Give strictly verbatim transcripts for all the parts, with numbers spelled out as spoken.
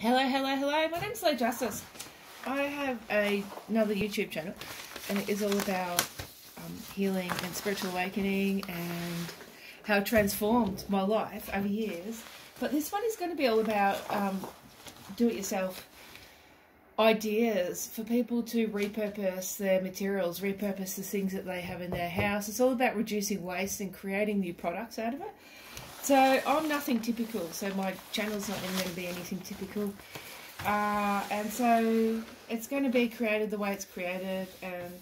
Hello, hello, hello. My name's Leah Justyce. I have a, another YouTube channel, and it is all about um, healing and spiritual awakening and how it transformed my life over years. But this one is going to be all about um, do-it-yourself ideas for people to repurpose their materials, repurpose the things that they have in their house. It's all about reducing waste and creating new products out of it. So I'm nothing typical, so my channel's not going to be anything typical. Uh, and so it's going to be created the way it's created, and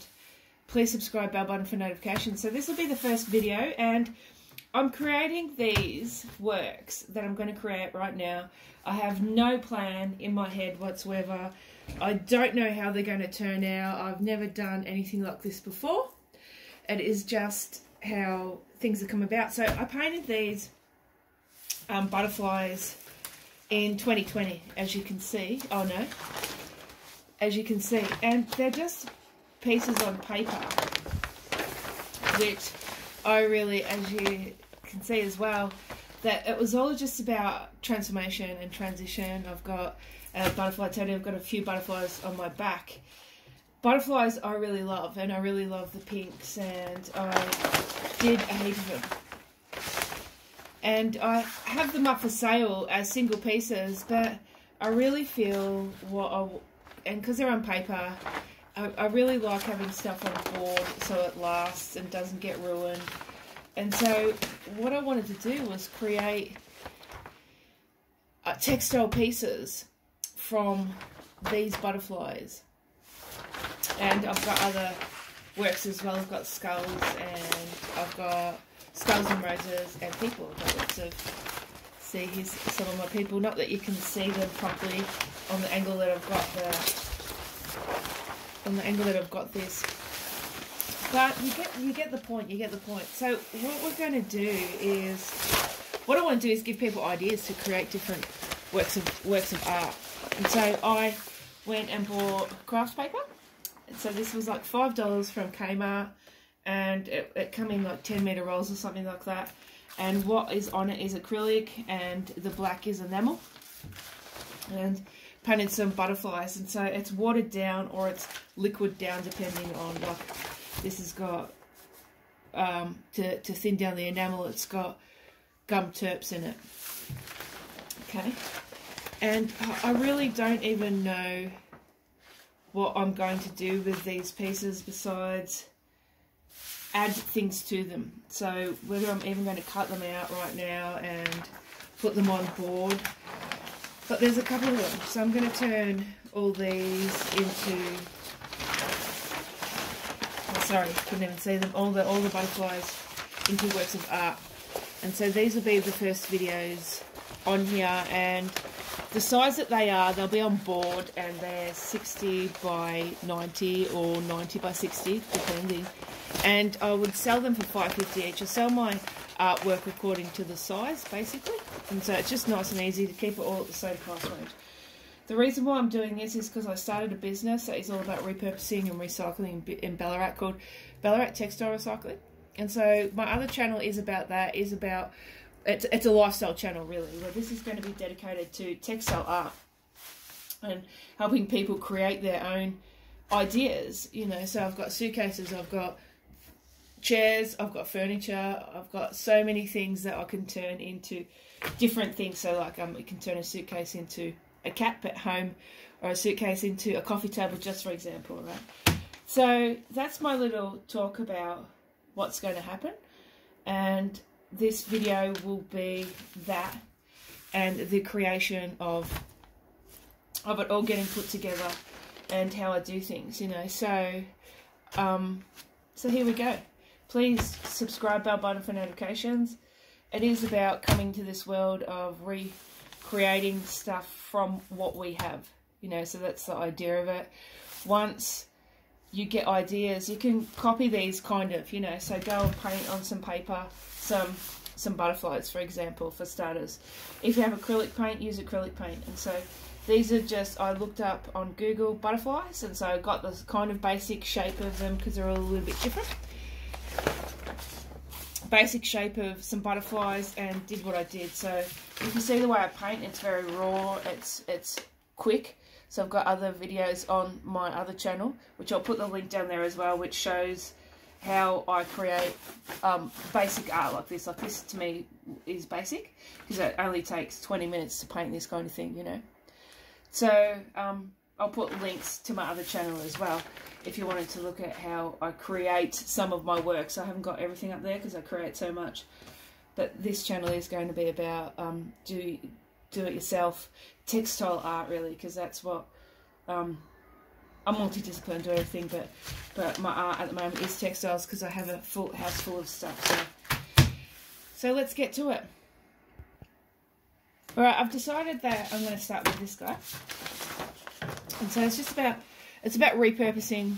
please subscribe, bell button for notifications. So this will be the first video, and I'm creating these works that I'm going to create right now. I have no plan in my head whatsoever. I don't know how they're going to turn out. I've never done anything like this before. It is just how things have come about. So I painted these um, butterflies in twenty twenty, as you can see. Oh no, as you can see. And they're just pieces on paper, which I really, as you can see as well, that it was all just about transformation and transition. I've got a butterfly totem. I've got a few butterflies on my back. Butterflies I really love, and I really love the pinks, and I did a heap of them. And I have them up for sale as single pieces, but I really feel what I, and because they're on paper, I, I really like having stuff on board so it lasts and doesn't get ruined. And so what I wanted to do was create uh, textile pieces from these butterflies. And I've got other works as well. I've got skulls, and I've got skulls and roses and people. I've got lots of, see, here's some of my people. Not that you can see them properly on the angle that I've got the, on the angle that I've got this. But you get, you get the point, you get the point. So what we're going to do is, what I want to do is give people ideas to create different works of, works of art. And so I went and bought craft paper. So this was like five dollars from Kmart, and it, it came in like ten metre rolls or something like that. And what is on it is acrylic, and the black is enamel. And painted some butterflies, and so it's watered down or it's liquid down depending on, like this has got, um, to, to thin down the enamel, it's got gum turps in it. Okay. And I really don't even know what I'm going to do with these pieces besides add things to them. So whether I'm even going to cut them out right now and put them on board. But there's a couple of them. So I'm going to turn all these into, oh, sorry, couldn't even see them, all the, all the butterflies into works of art. And so these will be the first videos on here, and the size that they are, they'll be on board, and they're sixty by ninety or ninety by sixty, depending. And I would sell them for five fifty each. I sell my artwork according to the size, basically. And so it's just nice and easy to keep it all at the same price range. The reason why I'm doing this is because I started a business that is all about repurposing and recycling in Ballarat called Ballarat Textile Recycling. And so my other channel is about that, is about... It's, it's a lifestyle channel, really, where this is going to be dedicated to textile art and helping people create their own ideas, you know. So I've got suitcases, I've got chairs, I've got furniture, I've got so many things that I can turn into different things. So, like, um, you can turn a suitcase into a cat pet home, or a suitcase into a coffee table, just for example, right? So that's my little talk about what's going to happen, and this video will be that, and the creation of of it all getting put together, and how I do things, you know. So um so here we go. Please subscribe, bell button for notifications. It is about coming to this world of recreating stuff from what we have, you know. So that's the idea of it. Once you get ideas, you can copy these, kind of, you know. So go and paint on some paper some some butterflies, for example, for starters. If you have acrylic paint, use acrylic paint. And so these are just, I looked up on Google butterflies, and so I got this kind of basic shape of them, because they're all a little bit different. Basic shape of some butterflies, and did what I did. So you can see the way I paint, it's very raw, it's it's quick. So I've got other videos on my other channel, which I'll put the link down there as well, which shows how I create um, basic art like this. Like this to me is basic because it only takes twenty minutes to paint this kind of thing, you know. So um, I'll put links to my other channel as well if you wanted to look at how I create some of my works. I haven't got everything up there because I create so much. But this channel is going to be about um, do do-it-yourself textile art, really, because that's what um, I'm multidisciplinary, do everything, but but my art at the moment is textiles because I have a full house full of stuff. So so let's get to it. All right, I've decided that I'm going to start with this guy, and so it's just about it's about repurposing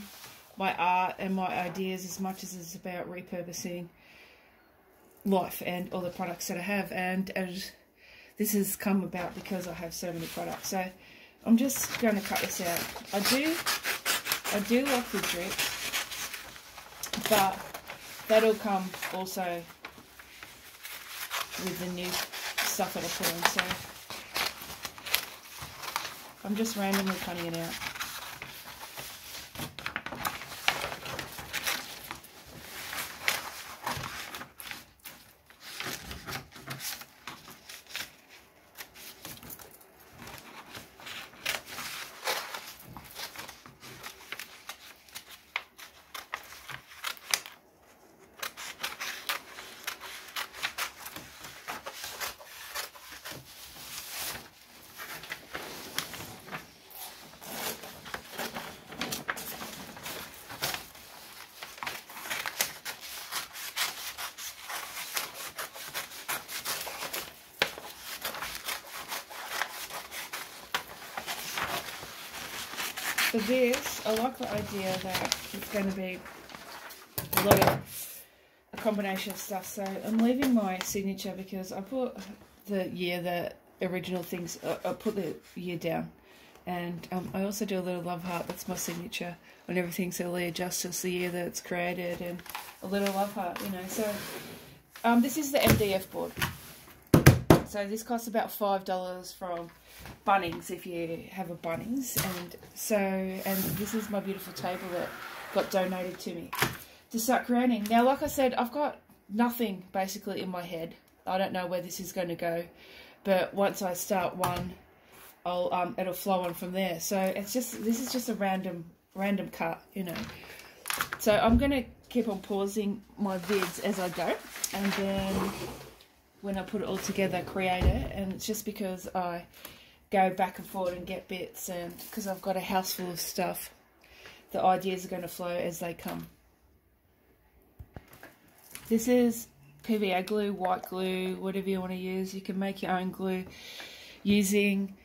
my art and my ideas as much as it's about repurposing life and all the products that I have, and as this has come about because I have so many products. So I'm just going to cut this out. I do, I do like the drips, but that'll come also with the new stuff that I put on. So I'm just randomly cutting it out. For this, I like the idea that it's going to be a lot of a combination of stuff. So I'm leaving my signature because I put the year, the original things, I put the year down. And um, I also do a little love heart, that's my signature on everything. So Leah Justyce, the year that it's created, and a little love heart, you know. So um, this is the M D F board. So this costs about five dollars from Bunnings if you have a Bunnings. And so, and this is my beautiful table that got donated to me to start creating. Now, like I said, I've got nothing basically in my head. I don't know where this is going to go, but once I start one, I'll um, it'll flow on from there. So it's just, this is just a random, random cut, you know. So I'm going to keep on pausing my vids as I go, and then when I put it all together, create it. And it's just because I go back and forth and get bits, and because I've got a house full of stuff, the ideas are going to flow as they come. This is P V A glue, white glue, whatever you want to use. You can make your own glue using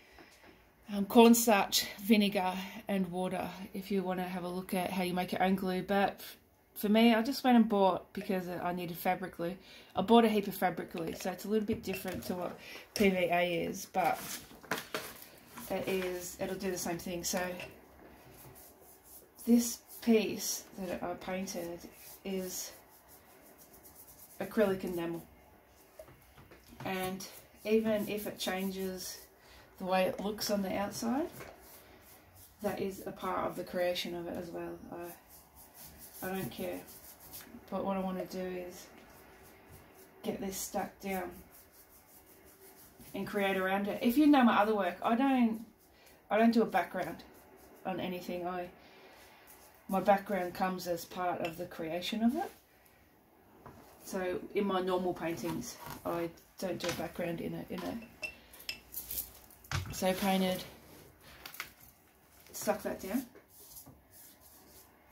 um, cornstarch, vinegar and water if you want to have a look at how you make your own glue. But for me, I just went and bought, because I needed fabric glue, I bought a heap of fabric glue, so it's a little bit different to what P V A is, but it is, it'll do the same thing. So this piece that I painted is acrylic enamel, and even if it changes the way it looks on the outside, that is a part of the creation of it as well. I, I don't care, but what I want to do is get this stuck down and create around it. If you know my other work, I don't, I don't do a background on anything. I, my background comes as part of the creation of it. So in my normal paintings, I don't do a background in it, you know. So painted, stuck that down,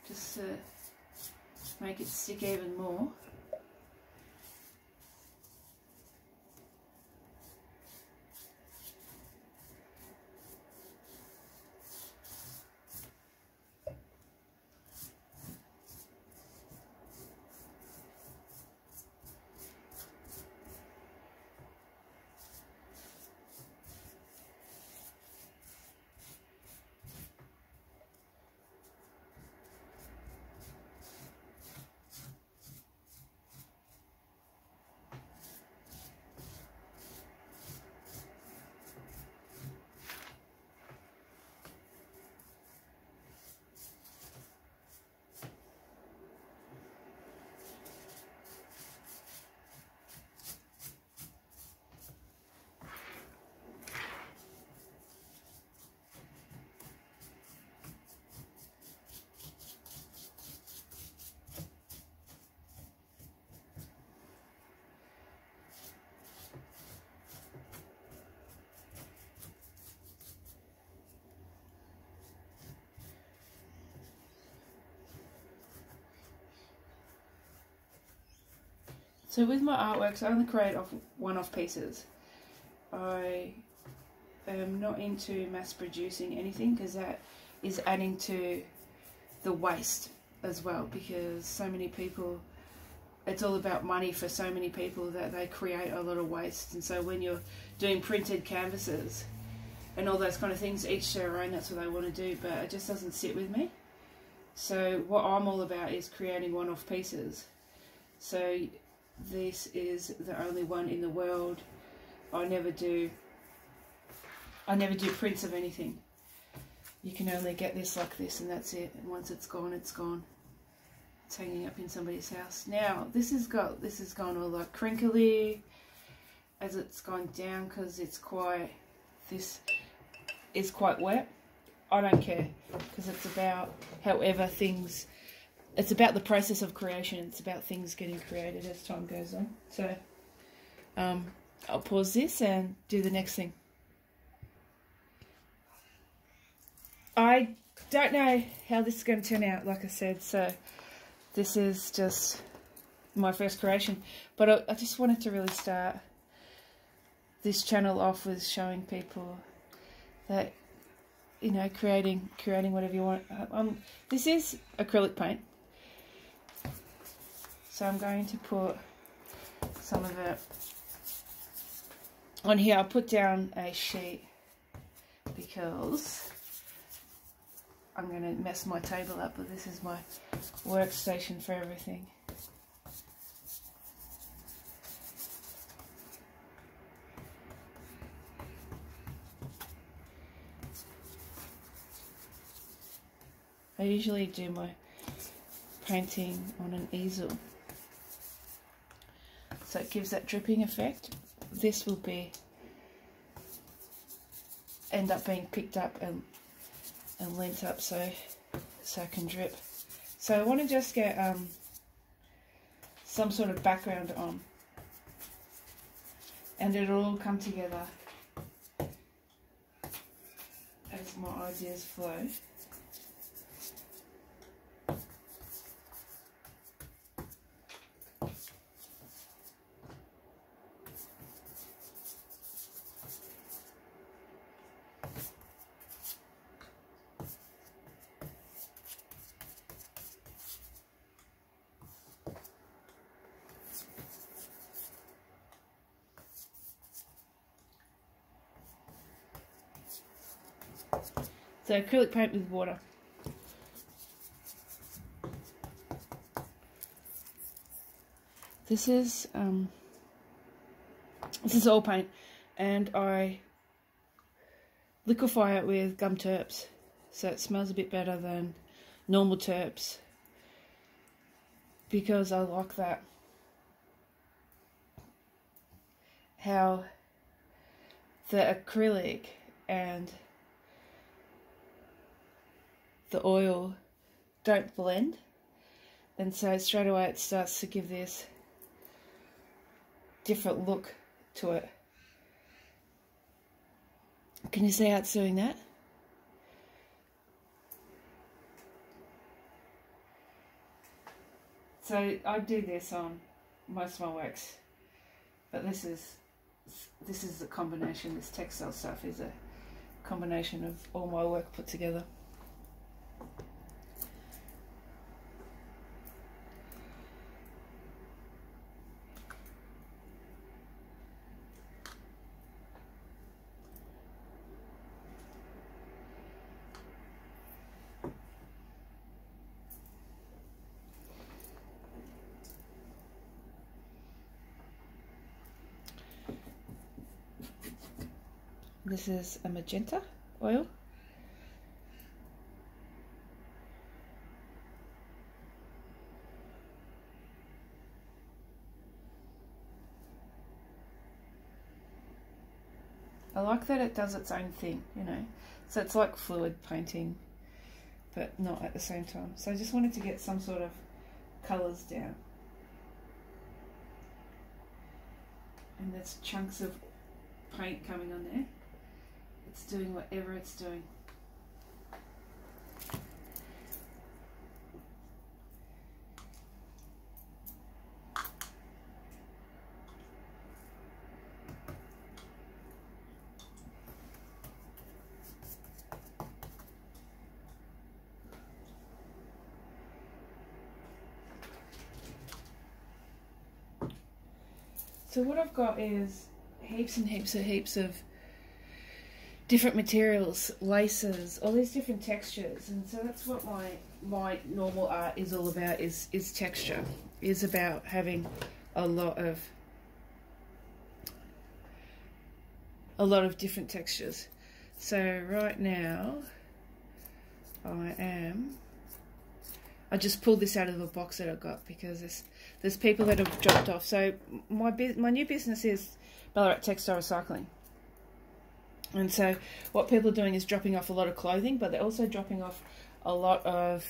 just. Uh, Make it stick even more. So with my artworks, I only create off one-off pieces. I am not into mass producing anything because that is adding to the waste as well, because so many people, it's all about money for so many people that they create a lot of waste. And so when you're doing printed canvases and all those kind of things, each their own, that's what they want to do, but it just doesn't sit with me. So what I'm all about is creating one-off pieces. So this is the only one in the world. I never do I never do prints of anything. You can only get this like this, and that's it, and once it's gone, it's gone. It's hanging up in somebody's house. Now this has got this has gone all like crinkly as it's gone down, because it's quite this is quite wet. I don't care, because it's about however things it's about the process of creation. It's about things getting created as time goes on. So um I'll pause this and do the next thing. I don't know how this is going to turn out, like I said, so this is just my first creation, but I, I just wanted to really start this channel off with showing people that, you know, creating creating whatever you want. Um, this is acrylic paint, so I'm going to put some of it on here. I put down a sheet because I'm going to mess my table up, but this is my workstation for everything. I usually do my painting on an easel, so it gives that dripping effect. This will be end up being picked up and and lint up so so I can drip. So I want to just get um some sort of background on, and it'll all come together as my ideas flow. So acrylic paint with water. This is um, this is oil paint, and I liquefy it with gum turps, so it smells a bit better than normal turps, because I like that. How the acrylic and the oil don't blend, and so straight away it starts to give this different look to it. Can you see how it's doing that? So I do this on most of my works, but this is this is the combination. This textile stuff is a combination of all my work put together. This is a magenta oil. I like that it does its own thing, you know. So it's like fluid painting, but not at the same time. So I just wanted to get some sort of colours down. And there's chunks of paint coming on there. It's doing whatever it's doing. So what I've got is heaps and heaps and heaps of different materials, laces, all these different textures, and so that's what my my normal art is all about, is is texture, is about having a lot of a lot of different textures. So right now I am I just pulled this out of a box that I got, because there's there's people that have dropped off. So my my new business is Ballarat Textile Recycling. And so what people are doing is dropping off a lot of clothing, but they're also dropping off a lot of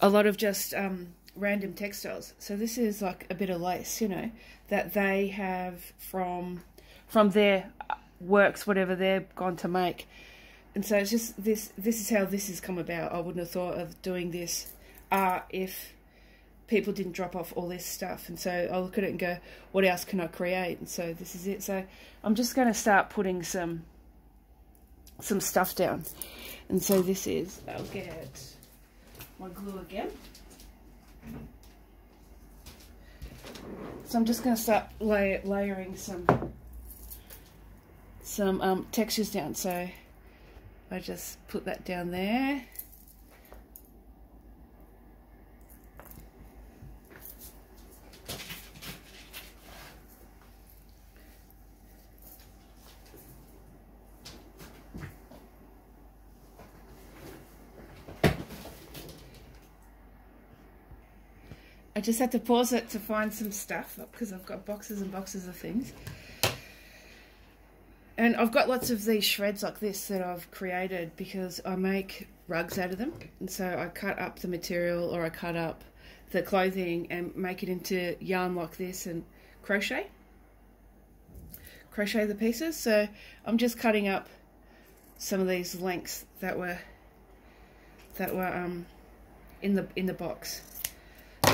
a lot of just um, random textiles. So this is like a bit of lace, you know, that they have from from their works, whatever they've gone to make. And so it's just this this is how this has come about. I wouldn't have thought of doing this art if people didn't drop off all this stuff. And so I look at it and go, what else can I create? And so this is it. So I'm just going to start putting some some stuff down. And so this is, I'll get my glue again. So I'm just going to start lay, layering some some um, textures down. So I just put that down there. I just had to pause it to find some stuff up, because I've got boxes and boxes of things. And I've got lots of these shreds like this that I've created, because I make rugs out of them. And so I cut up the material, or I cut up the clothing and make it into yarn like this and crochet. Crochet the pieces. So I'm just cutting up some of these lengths that were that were um in the in the box.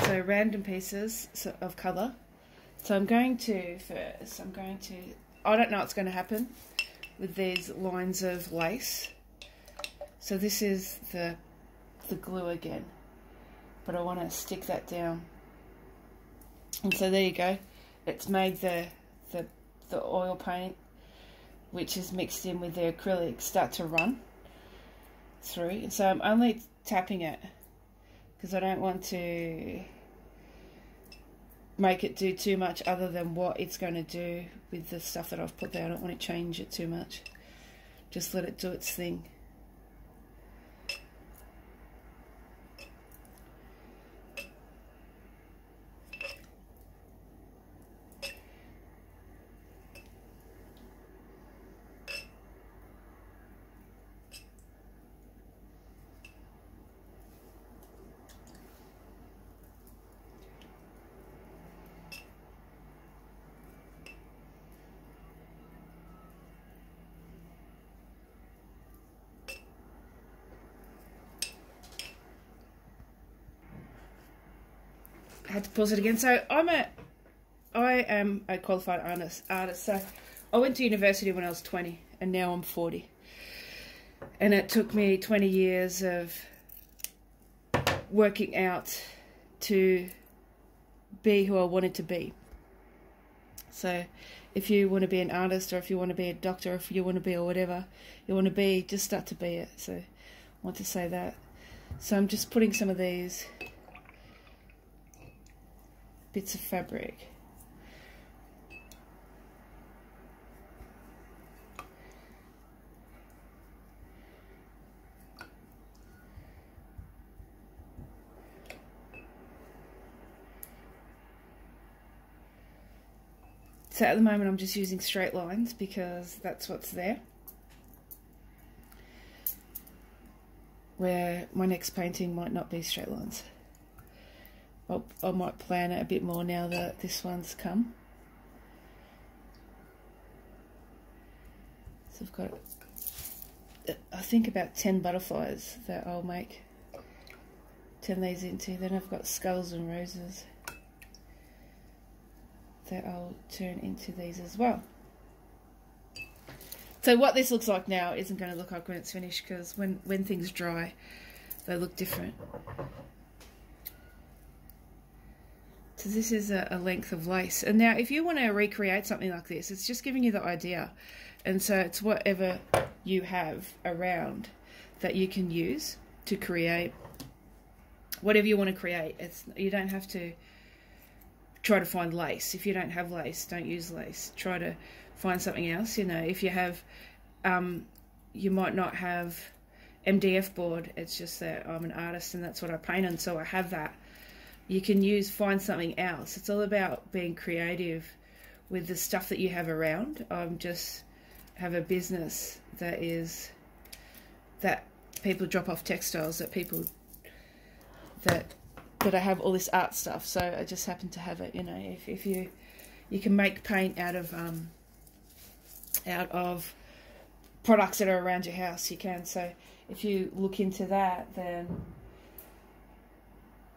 So random pieces of colour. So I'm going to first, I'm going to, I don't know what's going to happen with these lines of lace. So this is the, the glue again, but I want to stick that down. And so there you go. It's made the, the, the oil paint, which is mixed in with the acrylic, start to run through. And so I'm only tapping it, because I don't want to make it do too much other than what it's going to do with the stuff that I've put there. I don't want to change it too much. Just let it do its thing. I had to pause it again. So I'm a, I am a qualified artist. Artist. So I went to university when I was twenty, and now I'm forty. And it took me twenty years of working out to be who I wanted to be. So if you want to be an artist, or if you want to be a doctor, or if you want to be or whatever you want to be, just start to be it. So I want to say that. So I'm just putting some of these bits of fabric. So at the moment I'm just using straight lines, because that's what's there. Where my next painting might not be straight lines. I might plan it a bit more now that this one's come. So I've got, I think, about ten butterflies that I'll make, turn these into. Then I've got skulls and roses that I'll turn into these as well. So what this looks like now isn't going to look like when it's finished, because when, when things dry, they look different. So this is a, a length of lace. And now if you want to recreate something like this, it's just giving you the idea. And so it's whatever you have around that you can use to create whatever you want to create. It's, you don't have to try to find lace. If you don't have lace, don't use lace. Try to find something else. You know, if you have, um, you might not have M D F board. It's just that I'm an artist and that's what I paint on, so I have that. You can use, find something else. It's all about being creative with the stuff that you have around. I'm just have a business that is, that people drop off textiles, that people, that that I have all this art stuff, so I just happen to have it. You know, if, if you you can make paint out of um out of products that are around your house, you can. So if you look into that, then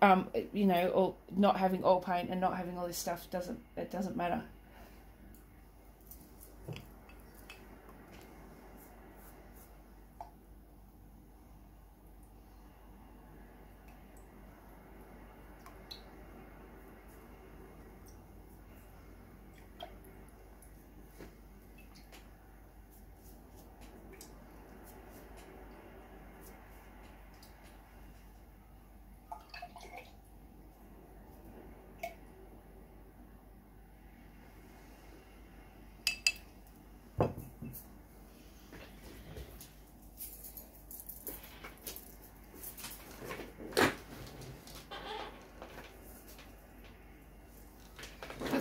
um you know, or not having oil paint and not having all this stuff doesn't, it doesn't matter.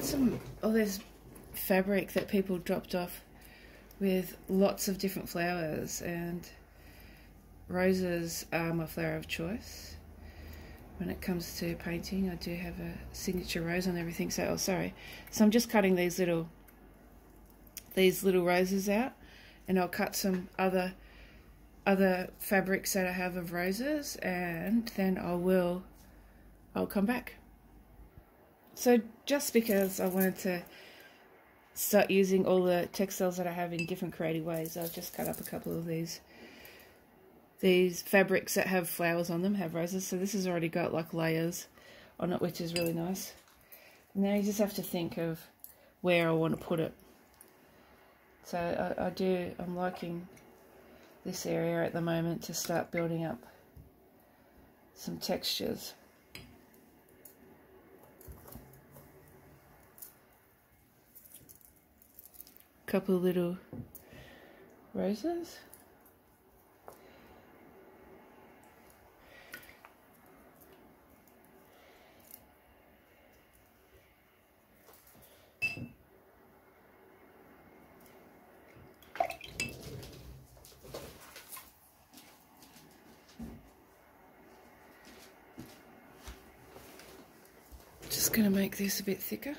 Some, all this fabric that people dropped off with lots of different flowers, and roses are my flower of choice when it comes to painting. I do have a signature rose on everything, so oh sorry so I'm just cutting these little these little roses out, and I'll cut some other other fabrics that I have of roses, and then I will I'll come back. So just because I wanted to start using all the textiles that I have in different creative ways, I've just cut up a couple of these these fabrics that have flowers on them, have roses. So this has already got like layers on it, which is really nice. Now you just have to think of where I want to put it. So I, I do, I'm liking this area at the moment to start building up some textures. Couple of little roses. Just going to make this a bit thicker.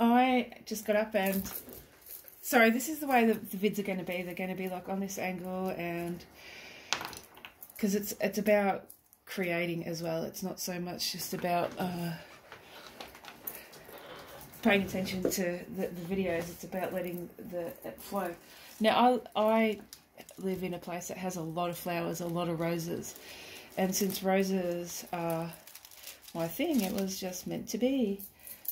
I just got up and, sorry, this is the way that the vids are going to be. They're going to be like on this angle, and because it's, it's about creating as well. It's not so much just about uh, paying attention to the, the videos, it's about letting the it flow. Now I, I live in a place that has a lot of flowers, a lot of roses, and since roses are my thing, it was just meant to be.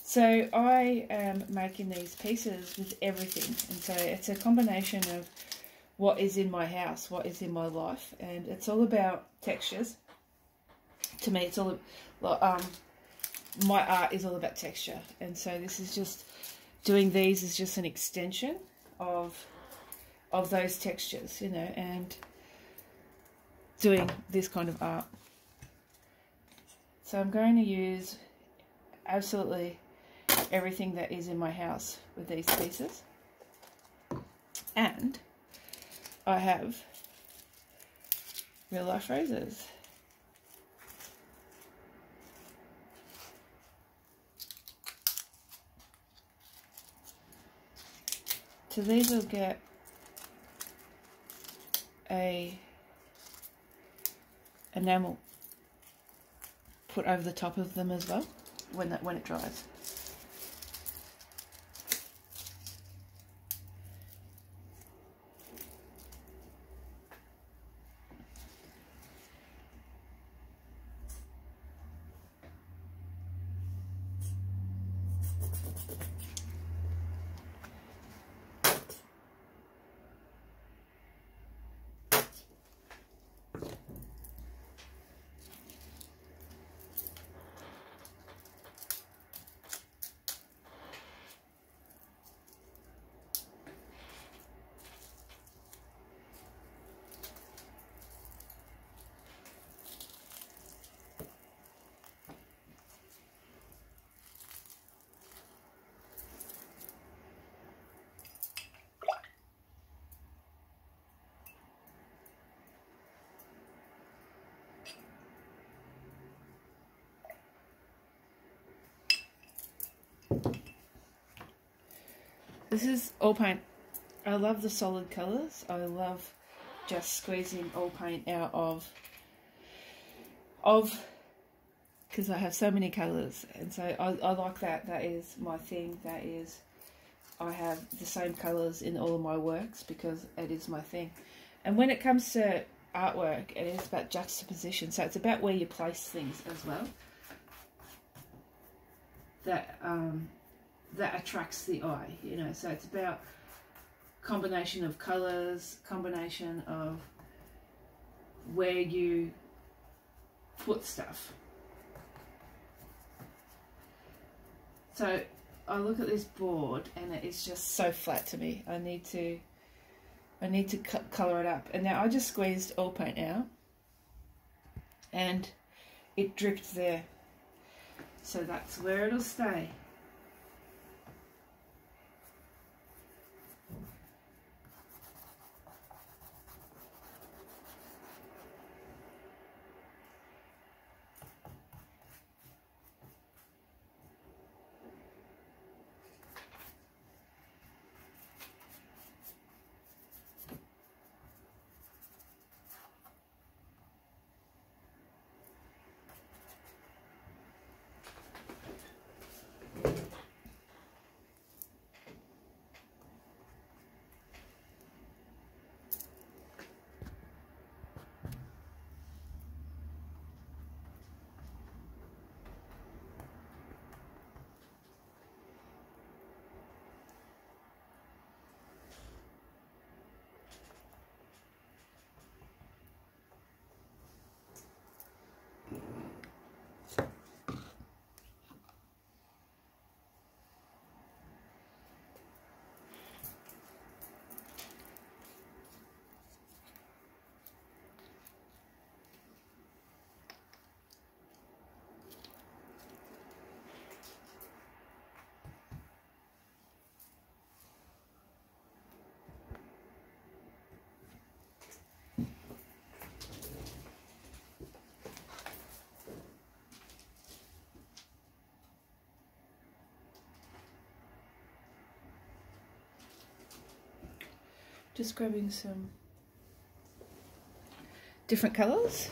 So I am making these pieces with everything, and so it's a combination of what is in my house, what is in my life, and it's all about textures. To me, it's all um, my art is all about texture, and so this is just doing these is just an extension of of those textures, you know, and doing this kind of art. So I'm going to use absolutely everything that is in my house with these pieces, and I have real life roses. So these will get a enamel put over the top of them as well when that when it dries. This is all paint. I love the solid colours. I love just squeezing all paint out of, of, because I have so many colours, and so I, I like that. That is my thing. That is, I have the same colours in all of my works because it is my thing. And when it comes to artwork, it is about juxtaposition. So it's about where you place things as well. That, um, that attracts the eye, you know, so it's about combination of colours, combination of where you put stuff. So I look at this board and it is just so flat to me. I need to, I need to co- colour it up. And now I just squeezed all paint out and it dripped there. So that's where it'll stay. Just grabbing some different colours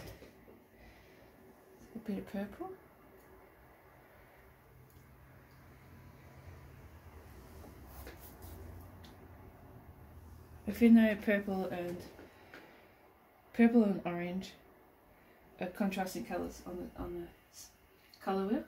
bit of purple. If you know, purple and purple and orange are contrasting colours on the on the colour wheel.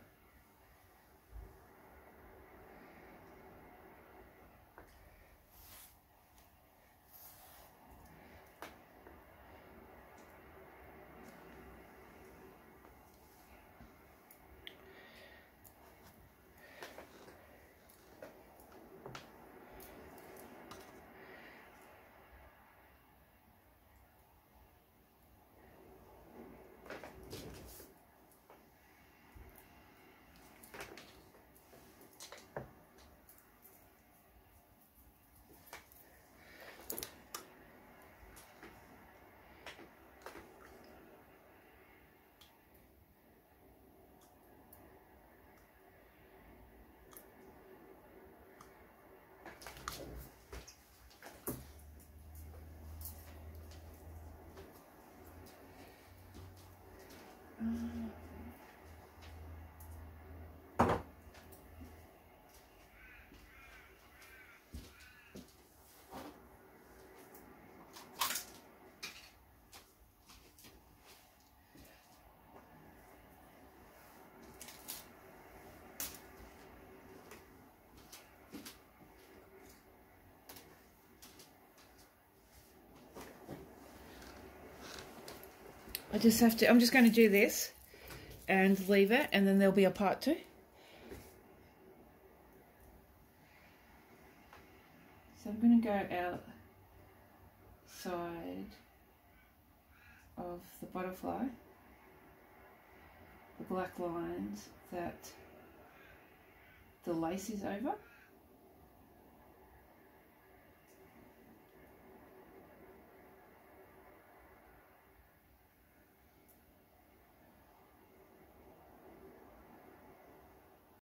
I just have to, I'm just going to do this and leave it, and then there'll be a part two. So I'm going to go outside of the butterfly, the black lines that the lace is over.